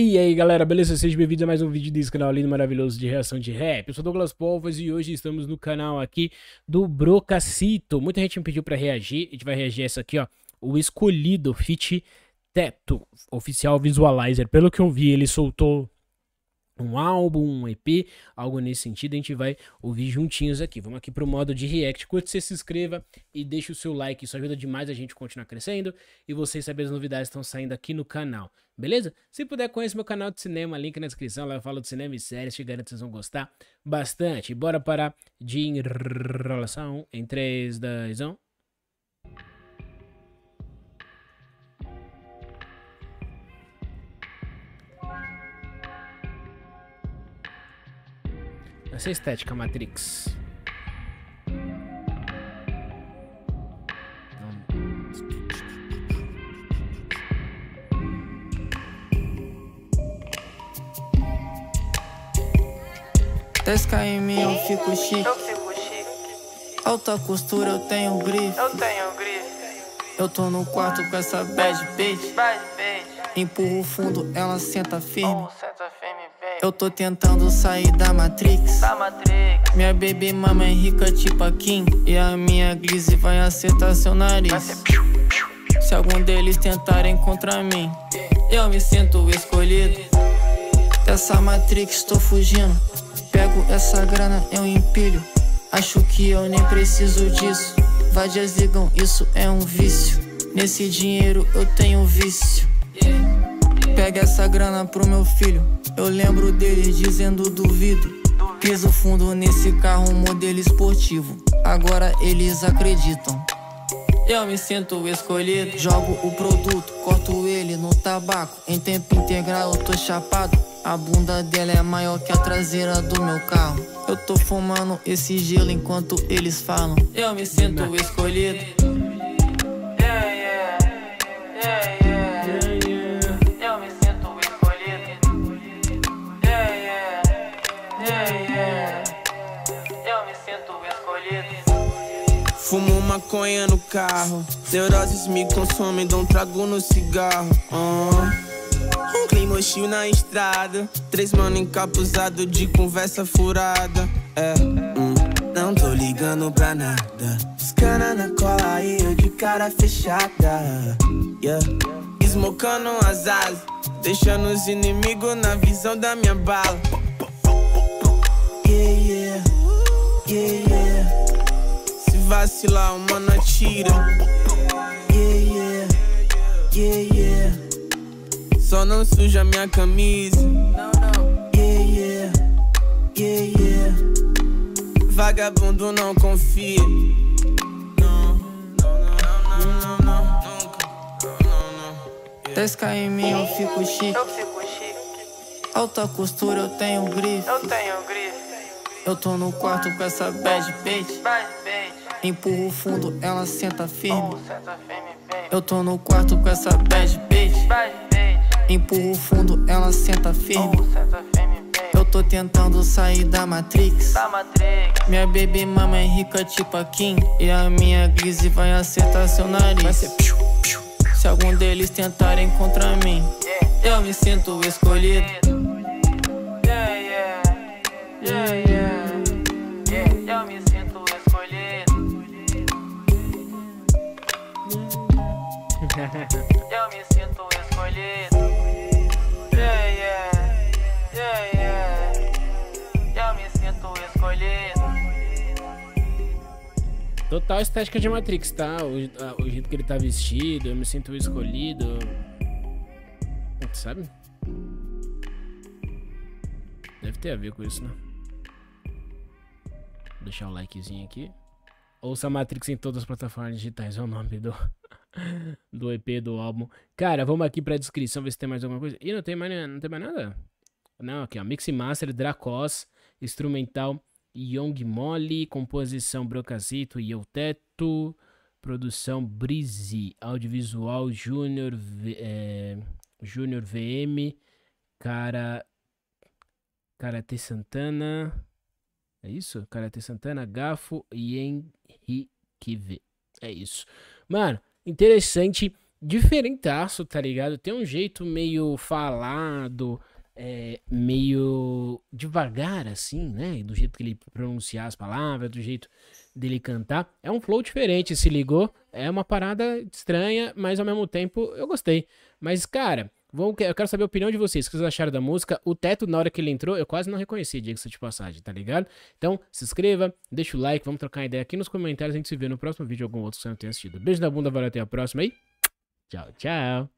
E aí galera, beleza? Sejam bem-vindos a mais um vídeo desse canal lindo, maravilhoso de reação de rap. Eu sou Douglas Povoas e hoje estamos no canal aqui do Brocasito. Muita gente me pediu pra reagir, a gente vai reagir essa aqui, ó. O escolhido, Fit Teto, oficial visualizer. Pelo que eu vi, ele soltou um álbum, um EP, algo nesse sentido. A gente vai ouvir juntinhos aqui. Vamos aqui pro modo de react. Curte, você se inscreva e deixa o seu like. Isso ajuda demais a gente continuar crescendo e vocês saberem as novidades que estão saindo aqui no canal. Beleza? Se puder, conhece meu canal de cinema, link na descrição. Lá eu falo de cinema e séries, te garanto que vocês vão gostar bastante. Bora parar de enrolação em 3, 2, 1. Essa estética Matrix. TSKM, eu fico chique. Alta costura, eu tenho grife. Eu tô no quarto com essa bad bitch. Empurro o fundo, ela senta firme. Eu tô tentando sair da Matrix. Minha baby mama é rica tipo a Kim. E a minha Glizzy vai acertar seu nariz se algum deles tentarem contra mim. Eu me sinto escolhido. Dessa Matrix tô fugindo. Pego essa grana, eu empilho. Acho que eu nem preciso disso. Vadias ligam, isso é um vício. Nesse dinheiro eu tenho vício. Pega essa grana pro meu filho. Eu lembro deles dizendo duvido. Piso fundo nesse carro, modelo esportivo. Agora eles acreditam. Eu me sinto escolhido. Jogo o produto, corto ele no tabaco. Em tempo integral eu tô chapado. A bunda dela é maior que a traseira do meu carro. Eu tô fumando esse gelo enquanto eles falam. Eu me sinto escolhido. Yeah, yeah, yeah, yeah. Fumo maconha no carro, neuroses me consomem, dou um trago no cigarro. Um clima hostil na estrada, 3 mano encapuzado de conversa furada. Não tô ligando pra nada, os cana na cola e eu de cara fechada. Esmocando as asas, deixando os inimigos na visão da minha bala. Yeah, yeah, yeah, yeah. Vacilar, mano, atira. Yeah, yeah, yeah, yeah. Só não suja minha camisa. Yeah, yeah, yeah, yeah. Vagabundo não confia. Não, não, não, não, não, não. Nunca, não, não. 10km eu fico chique. Alta costura, eu tenho grife. Eu tô no quarto com essa bad bitch. Empurro o fundo, ela senta firme. Eu tô no quarto com essa bad bitch. Empurro o fundo, ela senta firme. Eu tô tentando sair da Matrix. Minha baby mama é rica tipo a Kim. E a minha Glizzy vai acertar seu nariz se algum deles tentarem contra mim. Eu me sinto escolhido. Yeah, yeah, yeah, yeah. Eu me sinto escolhido. Eu me sinto escolhido. Yeah, yeah, yeah, yeah. Eu me sinto escolhido. Total estética de Matrix, tá? O jeito que ele tá vestido, eu me sinto escolhido. Sabe? Deve ter a ver com isso, né? Vou deixar o likezinho aqui. Ouça Matrix em todas as plataformas digitais, é o nome do EP, do álbum. Cara, vamos aqui pra descrição, ver se tem mais alguma coisa. Ih, não tem mais nada? Não, aqui ó, Mix Master Dracos, instrumental Young Molly, composição Brocasito e Eu Teto, produção Brizi, audiovisual Júnior VM, Karatê Santana... É isso? Karatê Santana, Gafo e Henrique V. É isso. Mano, interessante diferentaço, tá ligado? Tem um jeito meio falado, meio devagar, assim, né? Do jeito que ele pronunciar as palavras, do jeito dele cantar. É um flow diferente, se ligou? É uma parada estranha, mas ao mesmo tempo eu gostei. Mas, cara, eu quero saber a opinião de vocês. O que vocês acharam da música? O Teto, na hora que ele entrou, eu quase não reconheci, Diego City Passage, tá ligado? Então, se inscreva, deixa o like, vamos trocar ideia aqui nos comentários. A gente se vê no próximo vídeo ou algum outro que você não tenha assistido. Beijo na bunda, valeu, até a próxima aí. Tchau, tchau.